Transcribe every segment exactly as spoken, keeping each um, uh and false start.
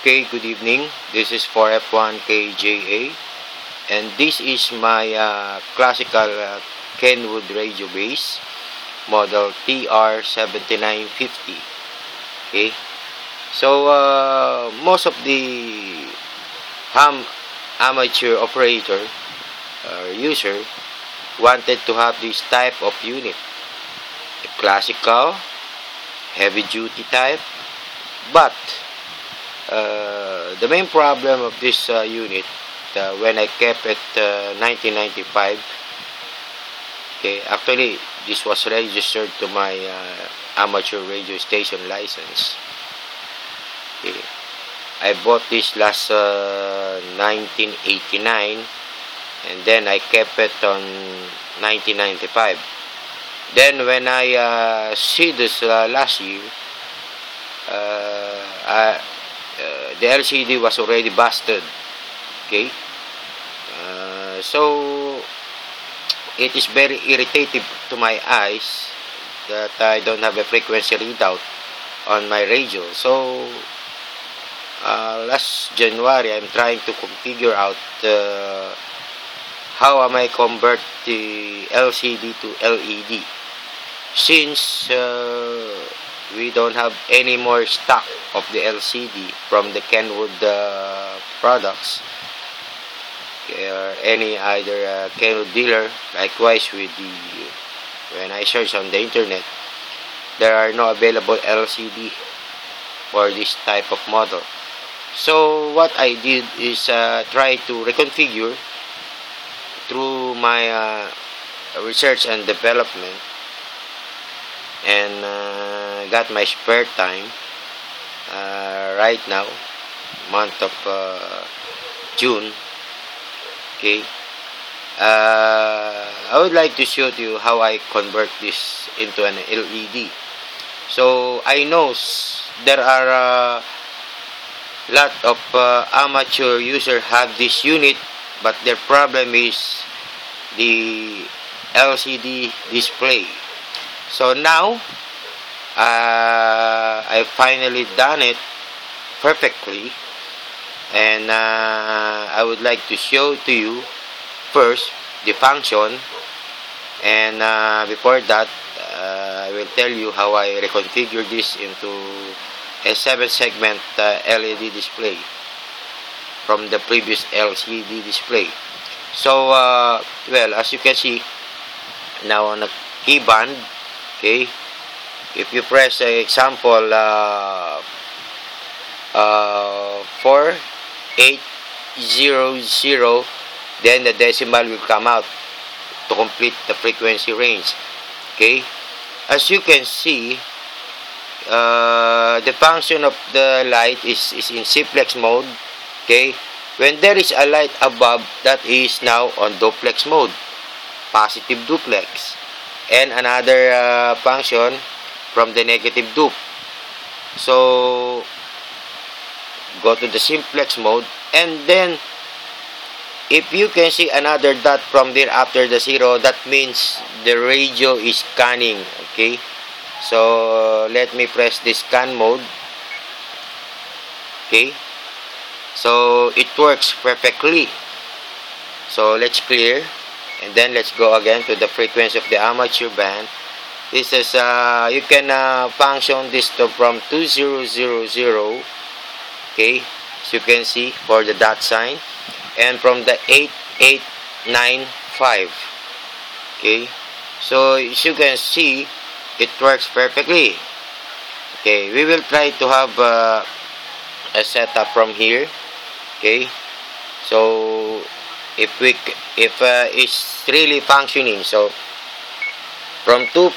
Okay, good evening. This is four F one K J A, and this is my uh, classical uh, Kenwood radio bass model T R seventy-nine fifty. Okay, so uh, most of the ham amateur operator uh, user wanted to have this type of unit, a classical heavy duty type, but Uh, the main problem of this uh, unit, uh, when I kept it uh, nineteen ninety-five, okay, actually this was registered to my uh, amateur radio station license. Okay, I bought this last uh, nineteen eighty-nine, and then I kept it on nineteen ninety-five. Then when I uh, see this uh, last year, uh, I Uh, the L C D was already busted. Okay, uh, so it is very irritating to my eyes that I don't have a frequency readout on my radio. So uh, last January, I'm trying to configure out uh, how am I convert the L C D to L E D, since uh, we don't have any more stock of the L C D from the Kenwood uh, products, okay, or any either uh, Kenwood dealer. Likewise with the, when I search on the internet, there are no available L C D for this type of model. So what I did is uh, try to reconfigure through my uh, research and development, and uh, got my spare time uh, right now, month of uh, June. Okay, uh, I would like to show you how I convert this into an L E D. So I know there are a uh, lot of uh, amateur users have this unit, but their problem is the L C D display. So now, uh, I finally done it perfectly, and uh, I would like to show to you first the function, and uh, before that, uh, I will tell you how I reconfigure this into a seven segment uh, L E D display from the previous L C D display. So, uh, well, as you can see, now on the key band, okay, if you press, uh, example, uh, uh, four eight zero zero, then the decimal will come out to complete the frequency range. Okay, as you can see, uh, the function of the light is, is in simplex mode. Okay, when there is a light above, that is now on duplex mode, positive duplex. And another uh, function from the negative dupe. So go to the simplex mode, and then if you can see another dot from there after the zero, that means the radio is scanning. Okay, so let me press the scan mode. Okay, so it works perfectly. So let's clear. And then let's go again to the frequency of the amateur band. This is, uh, you can uh, function this to from two thousand, okay, as you can see for the dot sign, and from the eight eight nine five, okay, so as you can see, it works perfectly. Okay, we will try to have uh, a setup from here, okay, so if we if uh, it's really functioning. So from two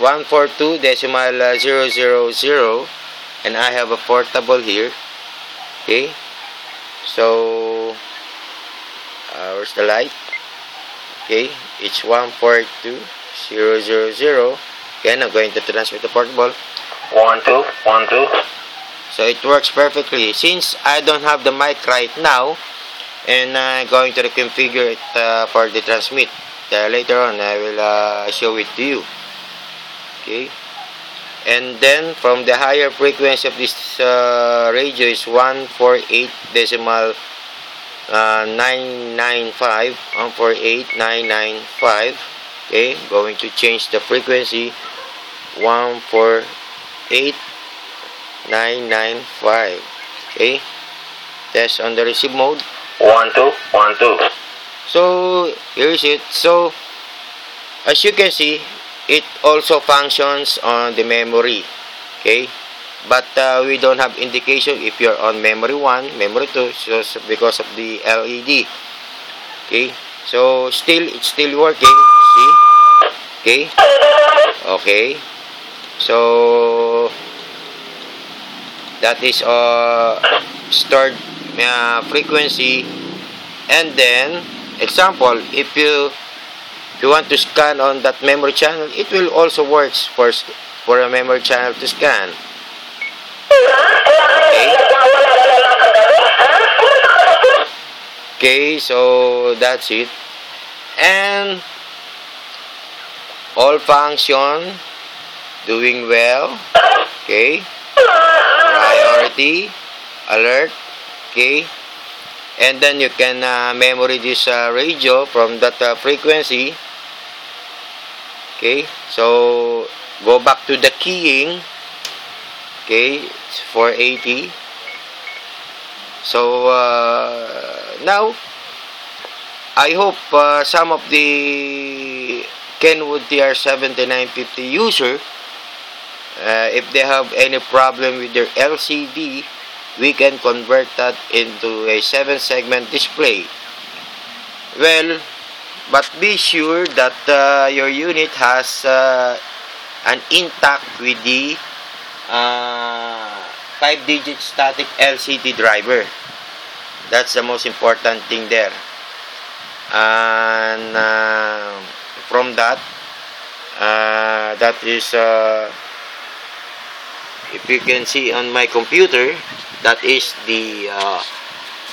one four two decimal uh, zero zero zero, and I have a portable here. Okay, so uh, where's the light? Okay, it's one four two zero zero zero. Again, I'm going to transmit the portable one two one two. So it works perfectly. Since I don't have the mic right now, and I'm uh, going to reconfigure it uh, for the transmit. Uh, later on, I will uh, show it to you. Okay. and then from the higher frequency of this uh, radio is one forty-eight decimal nine ninety-five, one forty-eight nine ninety-five. Okay, going to change the frequency, one forty-eight nine ninety-five. Okay, test on the receive mode, one two one two. So here is it. So as you can see, it also functions on the memory. Okay, but uh, we don't have indication if you're on memory one, memory two, so because of the L E D. Okay, so still it's still working. See? Okay, okay. So that is uh, stored uh, frequency. And then, example, if you if you want to scan on that memory channel, it will also works for for a memory channel to scan. Okay. Okay, so that's it. And all function doing well. Okay. Priority, alert, okay, and then you can uh, memory this uh, radio from that uh, frequency. Okay, so go back to the keying. Okay, it's four eighty. So uh, now I hope uh, some of the Kenwood T R seventy-nine fifty user, Uh, if they have any problem with their L C D, we can convert that into a seven segment display. Well, but be sure that uh, your unit has uh, an intact with the uh, five digit static L C D driver. That's the most important thing there. And uh, from that, uh, that is... Uh, if you can see on my computer, that is the uh,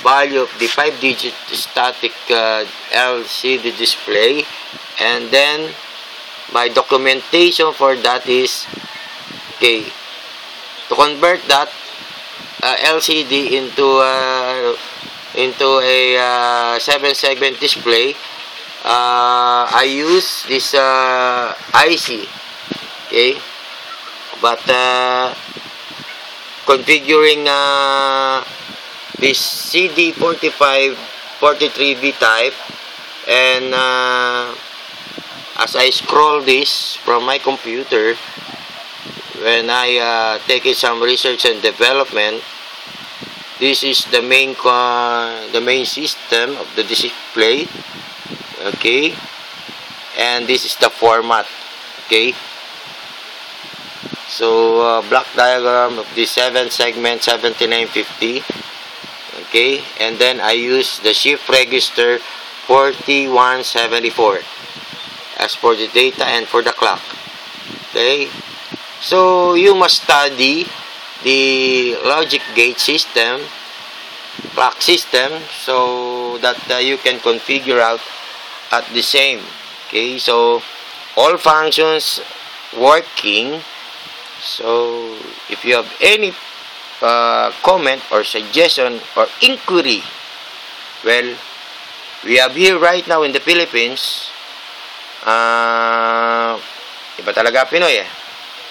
value of the five digit static uh, L C D display. And then, my documentation for that is, okay, to convert that uh, L C D into, uh, into a uh, seven segment display, uh, I use this uh, I C, okay? But uh, configuring uh, this C D four five four three B type, and uh, as I scroll this from my computer, when I uh, take it some research and development, this is the main uh, the main system of the display. Okay, and this is the format. Okay. So, uh, block diagram of the seven segment seventy-nine fifty. Okay, and then I use the shift register forty-one seventy-four as for the data and for the clock. Okay, so you must study the logic gate system, clock system, so that uh, you can configure out at the same. Okay, so all functions working. So, if you have any uh, comment or suggestion or inquiry, well, we have here right now in the Philippines, uh, iba talaga Pinoy eh.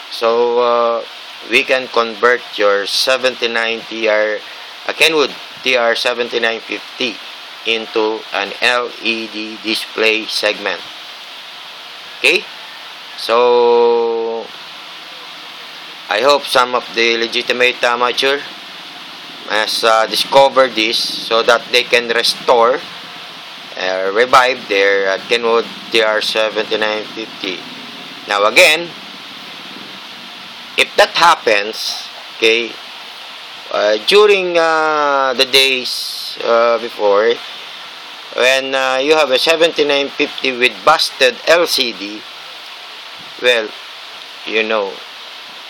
So, uh, we can convert your seventy-nine T R, uh, Kenwood T R seventy-nine fifty into an L E D display segment. Okay? So, I hope some of the legitimate amateur has uh, discovered this so that they can restore, uh, revive their uh, Kenwood T R seventy-nine fifty. Now again, if that happens, okay, uh, during uh, the days uh, before, when uh, you have a seventy-nine fifty with busted L C D, well, you know,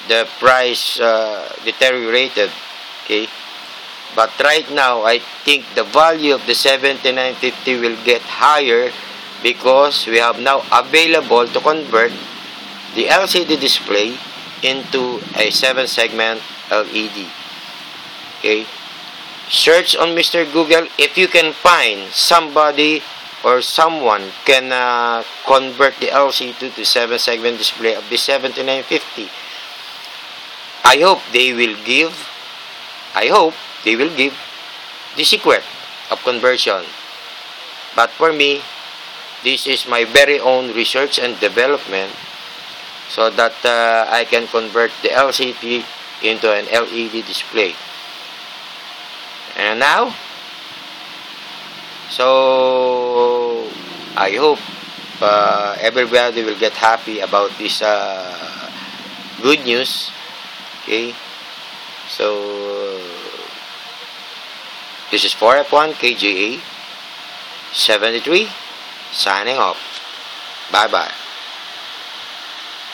the price uh, deteriorated. Okay, but right now I think the value of the seventy-nine fifty will get higher because we have now available to convert the L C D display into a seven segment L E D. Okay? Search on Mister Google if you can find somebody or someone can uh, convert the L C D to seven segment display of the seventy-nine fifty. I hope they will give, I hope they will give the secret of conversion. But for me, this is my very own research and development so that uh, I can convert the L C D into an L E D display. And now, so I hope uh, everybody will get happy about this uh, good news. Okay, so this is four F one K J A seventy-three signing off. Bye bye.